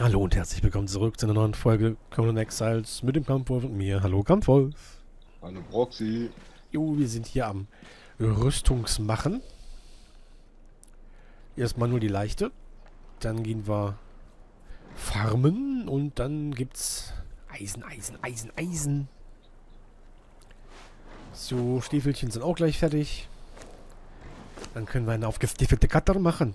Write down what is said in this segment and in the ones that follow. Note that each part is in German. Hallo und herzlich willkommen zurück zu einer neuen Folge Conan Exiles mit dem Kampfwolf und mir. Hallo Kampfwolf. Hallo Proxy. Jo, wir sind hier am Rüstungsmachen. Erstmal nur die leichte. Dann gehen wir farmen und dann gibt's Eisen. So, Stiefelchen sind auch gleich fertig. Dann können wir eine aufgestiefelte Cutter machen.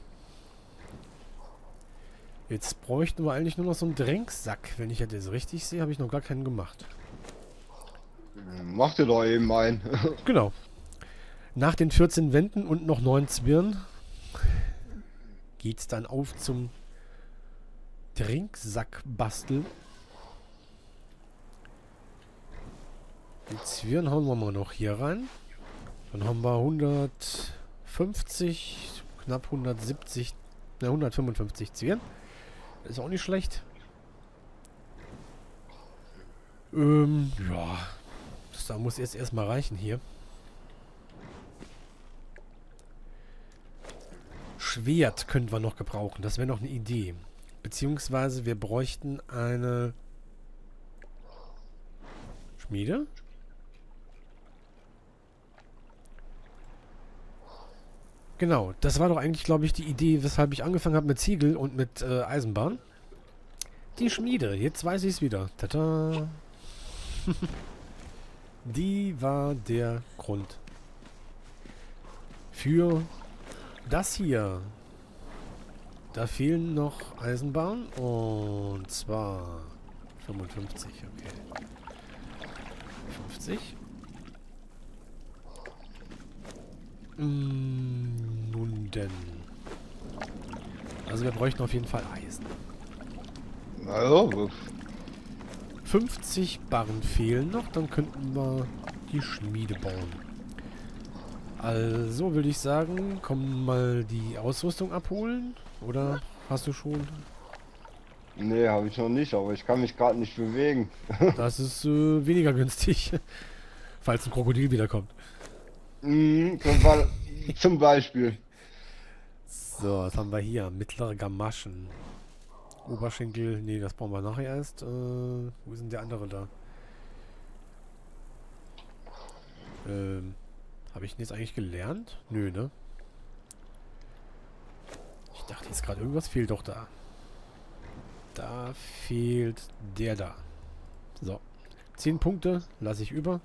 Jetzt bräuchten wir eigentlich nur noch so einen Drängsack. Wenn ich das richtig sehe, habe ich noch gar keinen gemacht. Mach dir doch eben einen. Genau. Nach den 14 Wänden und noch 9 Zwirn geht's dann auf zum Drängsack basteln. Die Zwirn hauen wir mal noch hier rein. Dann haben wir 150, knapp 170, ne 155 Zwirn. Ist auch nicht schlecht. Ja. Das da muss jetzt erstmal reichen hier. Schwert könnten wir noch gebrauchen. Das wäre noch eine Idee. Beziehungsweise wir bräuchten eine Schmiede. Genau, das war doch eigentlich, glaube ich, die Idee, weshalb ich angefangen habe mit Ziegel und mit Eisenbahn. Die Schmiede, jetzt weiß ich es wieder. Tada! Die war der Grund für das hier. Da fehlen noch Eisenbahn und zwar 55, okay. 50. Nun denn. Also wir bräuchten auf jeden Fall Eisen. Also, 50 Barren fehlen noch, dann könnten wir die Schmiede bauen. Also würde ich sagen, komm mal die Ausrüstung abholen. Oder hast du schon? Nee, habe ich noch nicht, aber ich kann mich gerade nicht bewegen. Das ist weniger günstig, falls ein Krokodil wiederkommt. Zum Beispiel. So, was haben wir hier? Mittlere Gamaschen. Oberschenkel. Nee, das brauchen wir nachher erst. Wo sind der andere da? Habe ich jetzt eigentlich gelernt? Nö, ne? Ich dachte jetzt gerade, irgendwas fehlt doch da. Da fehlt der da. So. 10 Punkte lasse ich über.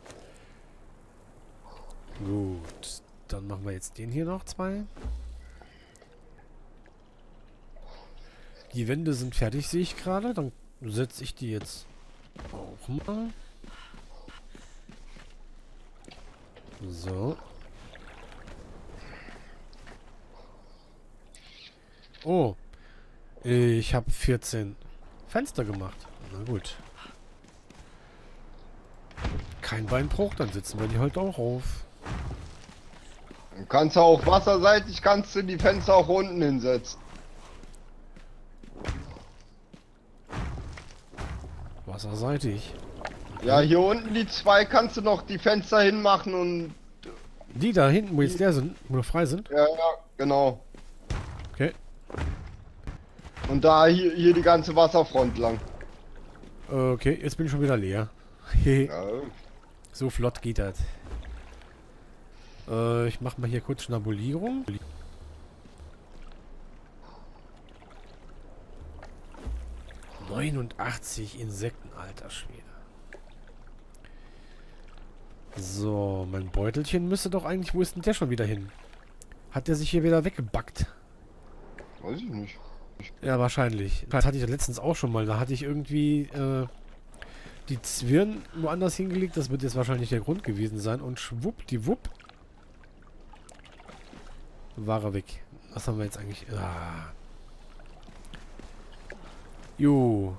Gut, dann machen wir jetzt den hier noch 2. Die Wände sind fertig, sehe ich gerade. Dann setze ich die jetzt auch mal. So. Oh, ich habe 14 Fenster gemacht. Na gut. Kein Beinbruch, dann sitzen wir die halt auch auf. Du kannst auch wasserseitig, kannst du die Fenster auch unten hinsetzen. Wasserseitig? Ja, hier unten die 2 kannst du noch die Fenster hinmachen und... Die da hinten, wo jetzt leer sind, wo noch frei sind? Ja, genau. Okay. Und da hier die ganze Wasserfront lang. Okay, jetzt bin ich schon wieder leer. Ja. So flott geht das. Ich mach mal hier kurz Schnabolierung. Schnabolierung. 89 Insekten, alter Schwede. So, mein Beutelchen müsste doch eigentlich... Wo ist denn der schon wieder hin? Hat der sich hier wieder weggebackt? Weiß ich nicht. Ja, wahrscheinlich. Das hatte ich letztens auch schon mal. Da hatte ich irgendwie die Zwirn woanders hingelegt. Das wird jetzt wahrscheinlich der Grund gewesen sein. Und schwuppdiwupp war er weg. Was haben wir jetzt eigentlich? Ah. Jo.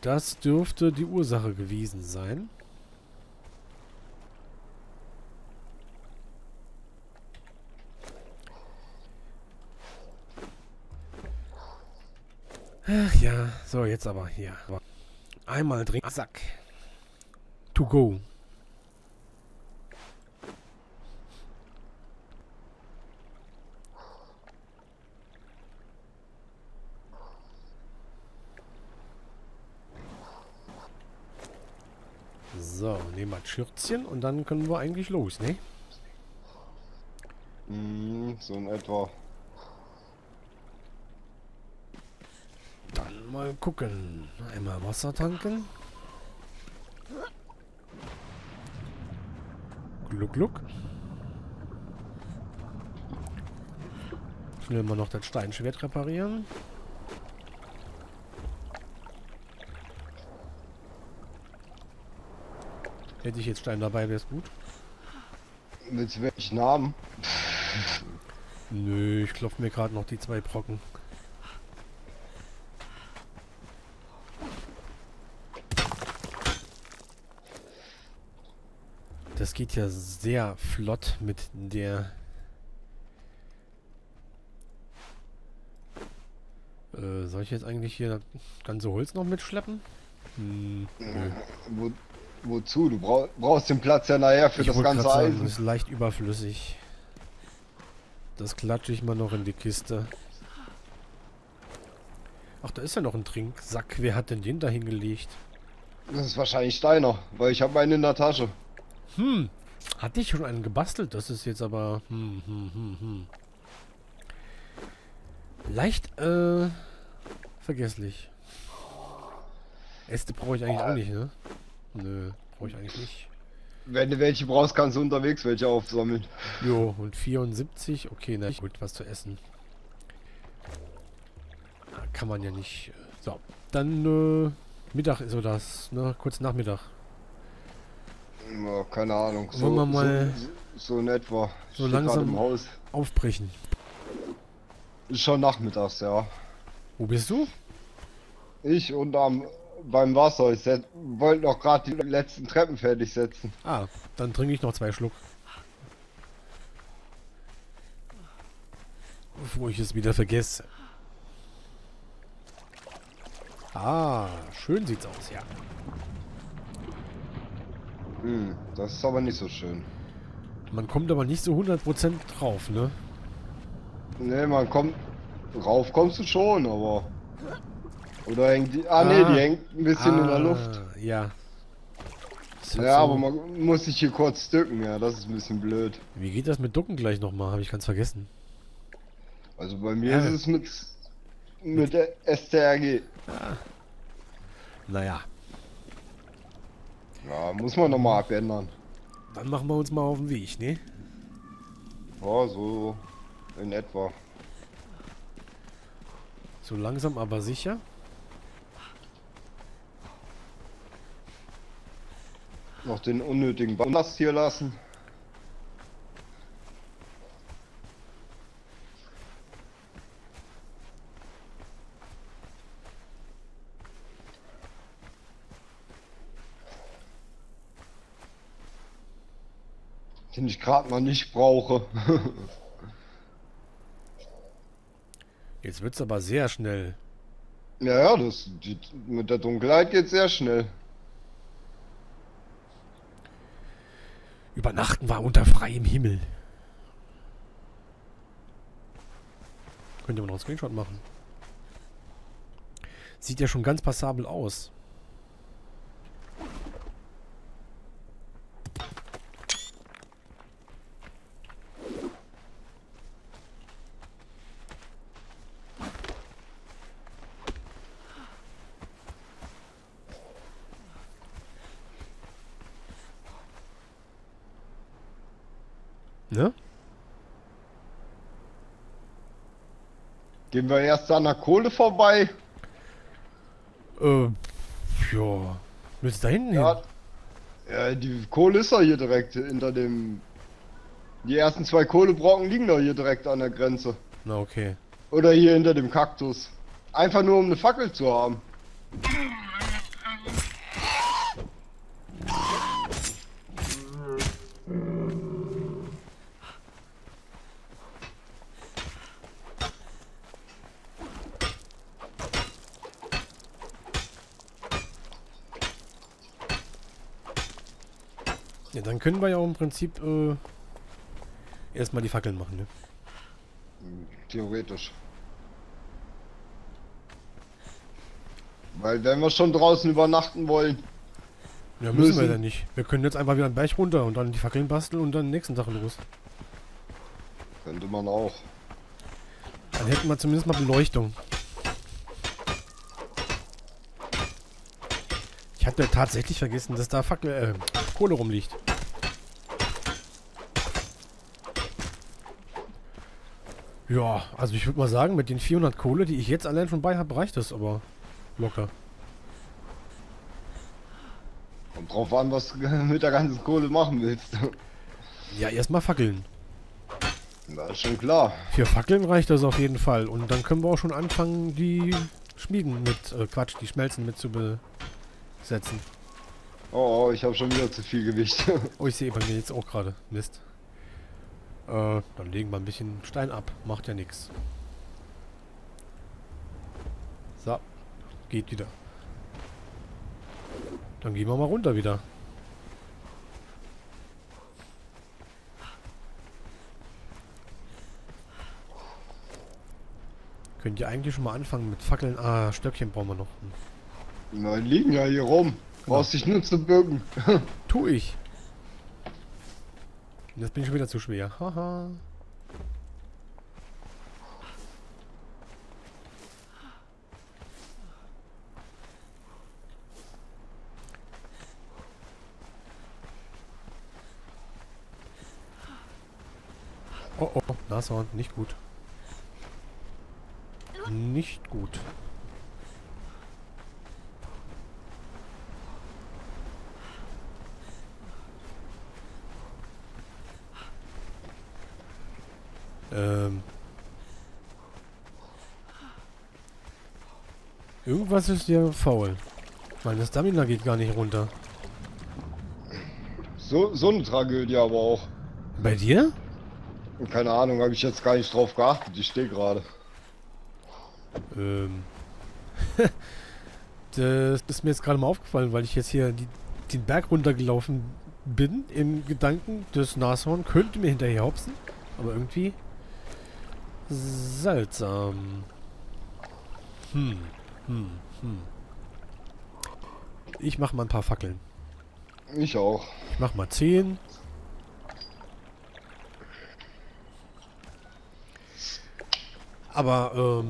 Das dürfte die Ursache gewesen sein. Ach ja. So, jetzt aber hier. Einmal drehen. Sack. To go. So, nehmen wir das Schürzchen und dann können wir eigentlich los, ne? So in etwa. Dann mal gucken. Einmal Wasser tanken. Gluck, gluck. Schnell mal noch das Steinschwert reparieren. Hätte ich jetzt Stein dabei, wäre es gut. Mit welchen Namen? Nö, ich klopfe mir gerade noch die 2 Brocken. Das geht ja sehr flott mit der soll ich jetzt eigentlich hier das ganze Holz noch mitschleppen? Nö. Wozu? Du brauchst den Platz ja nachher für das ganze Eisen. Das ist leicht überflüssig. Das klatsche ich mal noch in die Kiste. Ach, da ist ja noch ein Trinksack. Wer hat denn den da hingelegt? Das ist wahrscheinlich Steiner, weil ich habe einen in der Tasche. Hm, hatte ich schon einen gebastelt. Das ist jetzt aber... Leicht, vergesslich. Äste brauche ich eigentlich auch nicht, ne? Nö, brauche ich eigentlich nicht. Wenn du welche brauchst, kannst du unterwegs welche aufsammeln. Jo, und 74, okay, na gut, was zu essen. Kann man ja nicht. So, dann Mittag ist so das, ne? Kurz Nachmittag. Ja, keine Ahnung. So, wollen wir mal so in etwa. So langsam im Haus aufbrechen. Ist schon nachmittags, ja. Wo bist du? Ich und beim Wasser. Ich wollte noch gerade die letzten Treppen fertig setzen. Ah, dann trinke ich noch 2 Schluck. Bevor ich es wieder vergesse. Ah, schön sieht's aus, ja. Hm, das ist aber nicht so schön. Man kommt aber nicht so 100% drauf, ne? Ne, man kommt... Rauf kommst du schon, aber... Oder hängt die... die hängt ein bisschen in der Luft. Ja. Ja, aber man muss sich hier kurz ducken, ja, das ist ein bisschen blöd. Wie geht das mit Ducken gleich nochmal? Habe ich ganz vergessen. Also bei mir ist es mit der STRG. Ah. Naja. Ja, muss man nochmal abändern. Dann machen wir uns mal auf den Weg, ne? Ja, so in etwa. So langsam aber sicher. Noch den unnötigen Ballast hier lassen. Den ich gerade mal nicht brauche. Jetzt wird's aber sehr schnell. Ja, mit der Dunkelheit geht's sehr schnell. Übernachten war unter freiem Himmel. Könnte man noch einen Screenshot machen. Sieht ja schon ganz passabel aus. Ne? Gehen wir erst an der Kohle vorbei? Ja. Müssen da hinten hin? Ja, die Kohle ist doch hier direkt hinter dem... Die ersten 2 Kohlebrocken liegen doch hier direkt an der Grenze. Na, okay. Oder hier hinter dem Kaktus. Einfach nur, um eine Fackel zu haben. Ja, dann können wir ja auch im Prinzip erstmal die Fackeln machen, ne? Theoretisch. Weil wenn wir schon draußen übernachten wollen. Ja, müssen wir ja nicht. Wir können jetzt einfach wieder einen Berg runter und dann die Fackeln basteln und dann nächsten Tag los. Könnte man auch. Dann hätten wir zumindest mal Beleuchtung. Ich hatte tatsächlich vergessen, dass da Kohle rumliegt. Ja, also ich würde mal sagen, mit den 400 Kohle, die ich jetzt allein schon bei habe, reicht das aber locker. Kommt drauf an, was du mit der ganzen Kohle machen willst. Ja, erstmal Fackeln. Na, ist schon klar. Für Fackeln reicht das auf jeden Fall. Und dann können wir auch schon anfangen, die Schmieden mit, die Schmelzen mit zu besetzen. Oh, oh, ich habe schon wieder zu viel Gewicht. Oh, ich sehe bei mir jetzt auch gerade. Mist. Dann legen wir ein bisschen Stein ab. Macht ja nichts. So. Geht wieder. Dann gehen wir mal runter wieder. Könnt ihr eigentlich schon mal anfangen mit Fackeln? Ah, Stöckchen brauchen wir noch. Nein, liegen ja hier rum. Brauchst dich nur zu bücken. Tu ich. Jetzt bin ich schon wieder zu schwer. Haha. Oh oh, Nashorn, nicht gut. Nicht gut. Irgendwas ist hier faul. Meine Stamina geht gar nicht runter. So eine Tragödie aber auch. Bei dir? Keine Ahnung, habe ich jetzt gar nicht drauf geachtet. Ich stehe gerade. Das ist mir jetzt gerade mal aufgefallen, weil ich jetzt hier den Berg runtergelaufen bin. Im Gedanken, das Nashorn könnte mir hinterher hopsen. Aber irgendwie seltsam. Ich mach mal ein paar Fackeln. Ich auch. Ich mach mal 10. Aber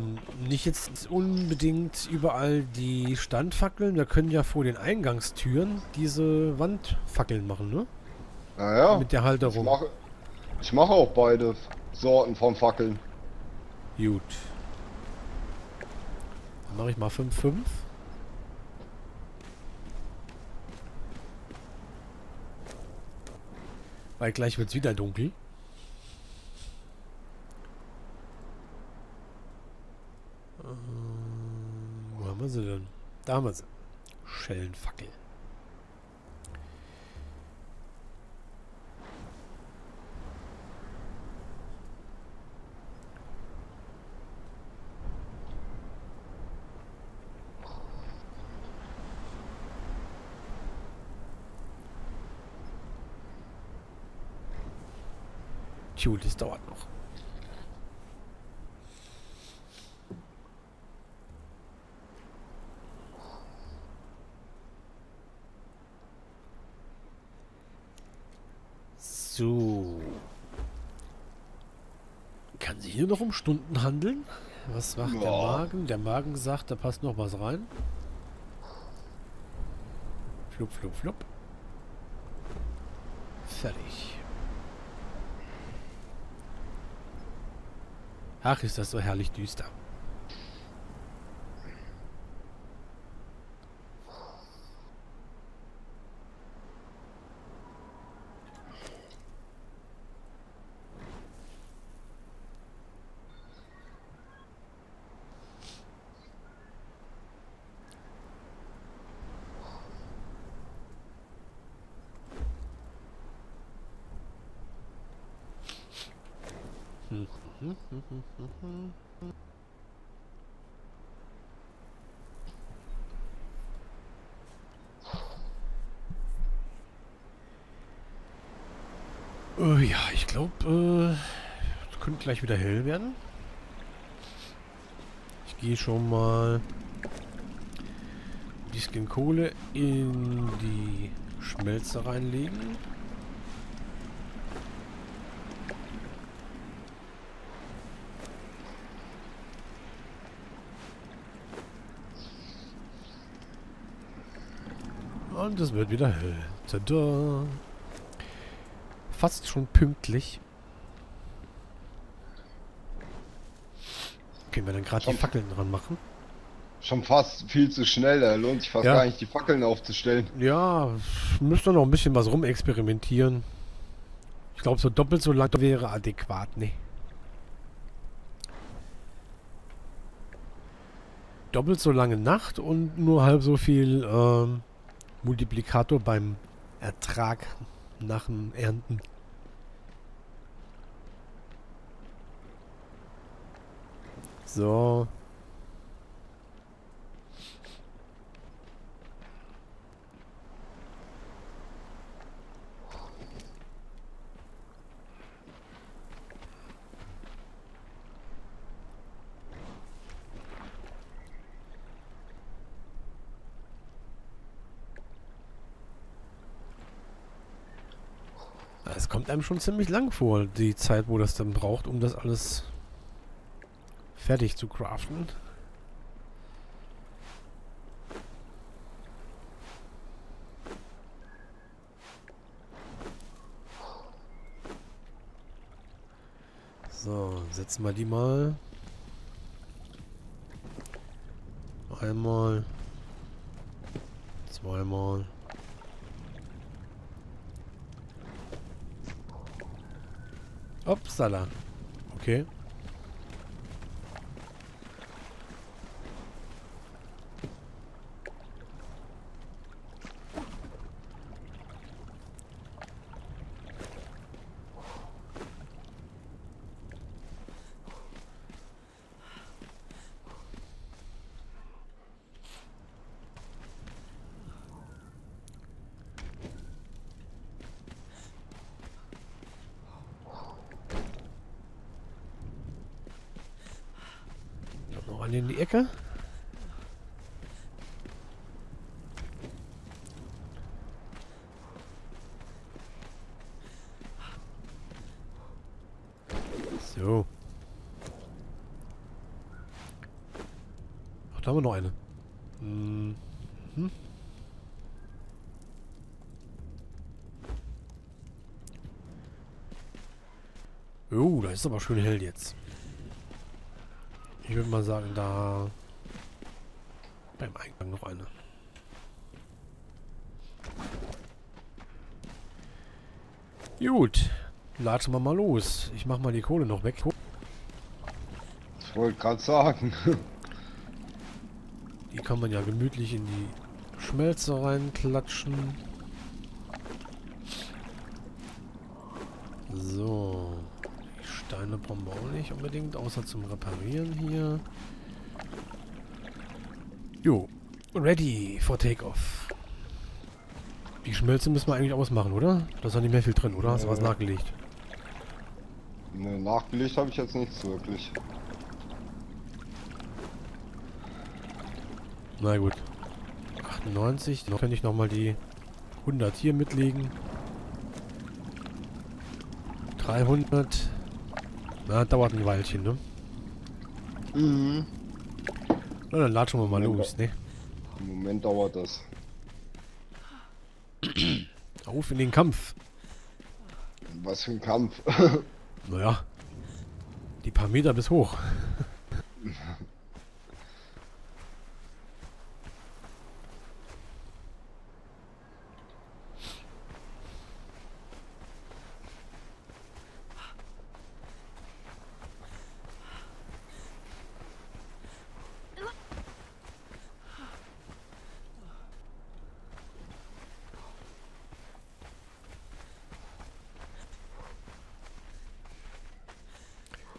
nicht jetzt unbedingt überall die Standfackeln. Wir können ja vor den Eingangstüren diese Wandfackeln machen, ne? Naja. Mit der Halterung. Ich mache auch beide Sorten von Fackeln. Gut. Dann mache ich mal 5,5. Weil gleich wird es wieder dunkel. Wo haben wir sie denn? Da haben wir sie. Schellenfackel. Tut, das dauert noch. So. Kann sie hier noch um Stunden handeln? Was macht der Magen? Der Magen sagt, da passt noch was rein. Flup, flup, flup. Fertig. Ach, ist das so herrlich düster. Ja, ich glaube, es könnte gleich wieder hell werden. Ich gehe schon mal bisschen Kohle in die Schmelze reinlegen. Und es wird wieder hell. Tada! Fast schon pünktlich. Können wir dann gerade die Fackeln dran machen? Schon fast viel zu schnell, da lohnt sich fast gar nicht, die Fackeln aufzustellen. Ja, müsste noch ein bisschen was rumexperimentieren. Ich glaube, so doppelt so lang wäre adäquat, ne? Doppelt so lange Nacht und nur halb so viel Multiplikator beim Ertrag nach dem Ernten. So. Es kommt einem schon ziemlich lang vor, die Zeit, wo das dann braucht, um das alles fertig zu craften. So, setzen wir die mal. Einmal. Zweimal. Upsala. Okay. In die Ecke. So. Ach, da haben wir noch eine. Mhm. Oh, da ist aber schön hell jetzt. Ich würde mal sagen, da beim Eingang noch eine. Gut, laden wir mal los. Ich mache mal die Kohle noch weg. Ich wollte gerade sagen. Die kann man ja gemütlich in die Schmelze reinklatschen. So. Steine brauchen wir auch nicht unbedingt, außer zum Reparieren hier. Jo, ready for Takeoff. Die Schmelze müssen wir eigentlich ausmachen, oder? Da ist ja nicht mehr viel drin, oder? Hast du was nachgelegt? Ne, nachgelegt habe ich jetzt nichts wirklich. Na gut. 98, dann könnte ich nochmal die 100 hier mitlegen. 300... Na, dauert ein Weilchen, ne? Mhm. Na, dann latschen wir mal los, ne? Im Moment dauert das. Auf in den Kampf. Was für ein Kampf? Naja. Die paar Meter bis hoch.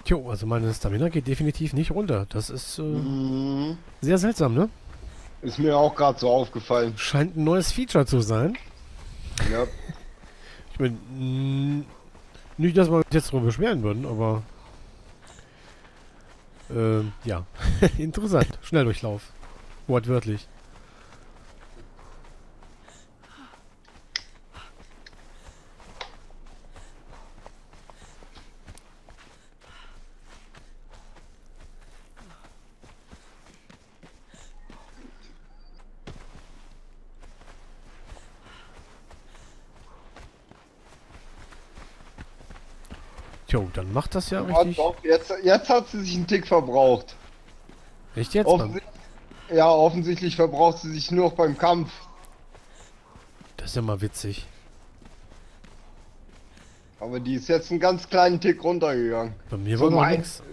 Jo, also meine Stamina geht definitiv nicht runter. Das ist sehr seltsam, ne? Ist mir auch gerade so aufgefallen. Scheint ein neues Feature zu sein. Ja. Ich meine, nicht, dass wir uns jetzt darüber beschweren würden, aber... ja, interessant. Schnelldurchlauf. Wortwörtlich. Jo, dann macht das ja richtig. Doch, jetzt hat sie sich einen Tick verbraucht. Echt jetzt? Ja, offensichtlich verbraucht sie sich nur noch beim Kampf. Das ist ja mal witzig. Aber die ist jetzt einen ganz kleinen Tick runtergegangen. Bei mir so war noch nichts.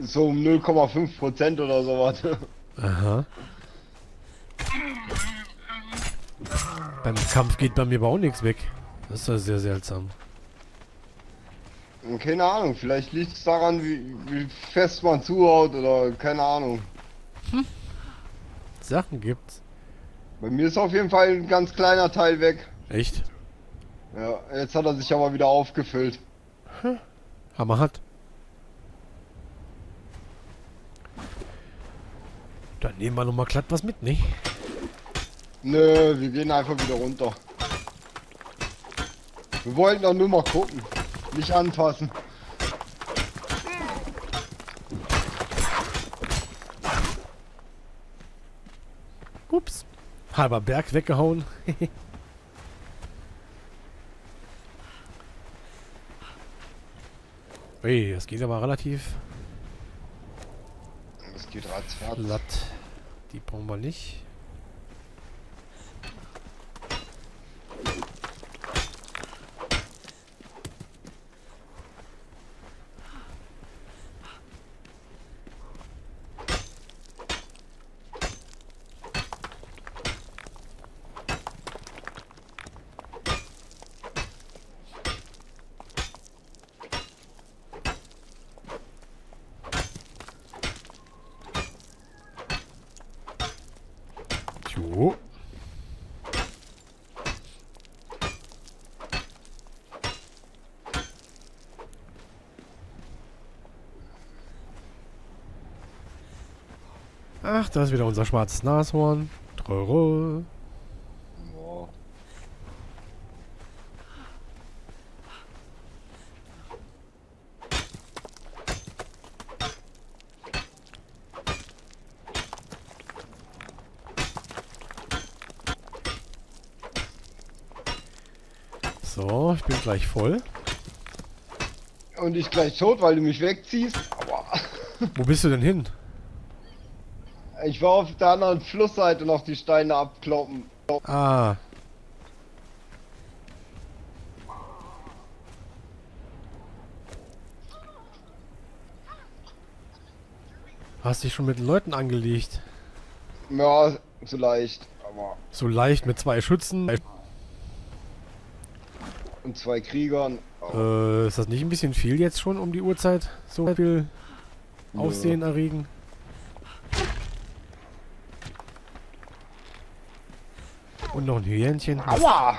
So um 0,5% oder sowas. Aha. Beim Kampf geht bei mir aber auch nichts weg. Das ist ja sehr seltsam. Keine Ahnung, vielleicht liegt es daran, wie fest man zuhaut oder keine Ahnung. Hm. Sachen gibt's. Bei mir ist auf jeden Fall ein ganz kleiner Teil weg. Echt? Ja, jetzt hat er sich aber wieder aufgefüllt. Hm. Hammer hat. Dann nehmen wir nochmal glatt was mit, nicht? Nö, wir gehen einfach wieder runter. Wir wollten doch nur mal gucken. Nicht anfassen. Ups. Halber Berg weggehauen. Ey, das geht aber relativ. Das geht ratzfatz. Glatt. Die brauchen wir nicht. Ach, da ist wieder unser schwarzes Nashorn. Tröre. Boah. So, ich bin gleich voll. Und ich gleich tot, weil du mich wegziehst. Aua. Wo bist du denn hin? Ich war auf der anderen Flussseite noch die Steine abkloppen. Ah. Hast dich schon mit Leuten angelegt? Ja, so leicht. Aber so leicht mit 2 Schützen? Und 2 Kriegern. Ist das nicht ein bisschen viel jetzt schon um die Uhrzeit? So viel Aufsehen erregen? Und noch ein Hühnchen. Aua!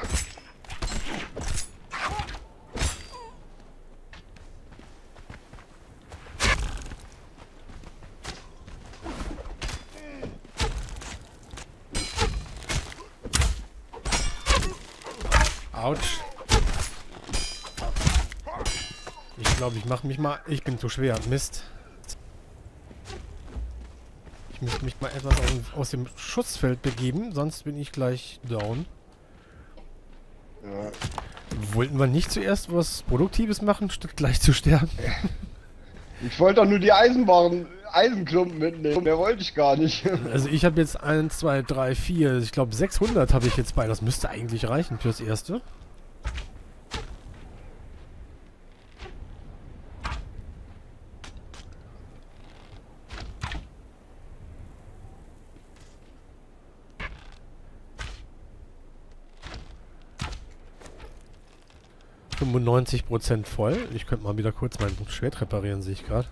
Autsch. Ich glaube, ich mache mich mal... Ich bin zu schwer. Mist. Ich muss mich mal etwas aus dem Schussfeld begeben, sonst bin ich gleich down. Ja. Wollten wir nicht zuerst was Produktives machen, statt gleich zu sterben? Ich wollte doch nur die Eisenklumpen mitnehmen. Mehr wollte ich gar nicht. Also ich habe jetzt 1, 2, 3, 4, ich glaube 600 habe ich jetzt bei. Das müsste eigentlich reichen fürs Erste. %95 voll. Ich könnte mal wieder kurz mein Schwert reparieren, sehe ich gerade.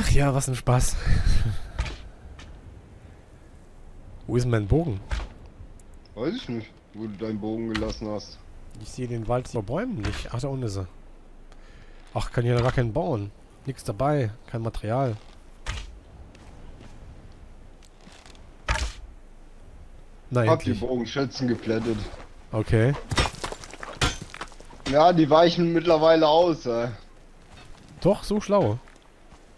Ach ja, was ein Spaß. Wo ist mein Bogen? Weiß ich nicht, wo du deinen Bogen gelassen hast. Ich sehe den Wald vor Bäumen nicht. Ach, da unten ist er. Ach, kann hier gar keinen bauen. Nichts dabei. Kein Material. Nein. Hab die Bogenschützen geplättet. Okay. Ja, die weichen mittlerweile aus, ey. Doch, so schlau.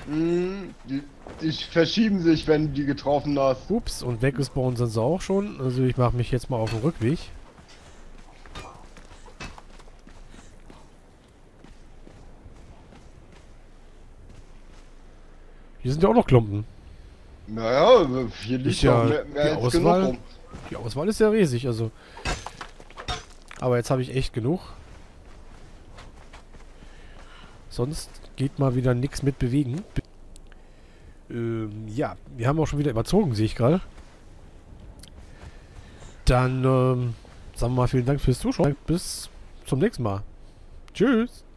Die verschieben sich, wenn die getroffen hast. Ups, und weg ist bei uns dann auch schon. Also ich mache mich jetzt mal auf den Rückweg. Hier sind ja auch noch Klumpen. Naja, hier liegt ja mehr als genug rum. Die Auswahl ist ja riesig, also. Aber jetzt habe ich echt genug. Sonst geht mal wieder nichts mit bewegen. Ja, wir haben auch schon wieder überzogen, sehe ich gerade. Dann, sagen wir mal vielen Dank fürs Zuschauen. Bis zum nächsten Mal. Tschüss.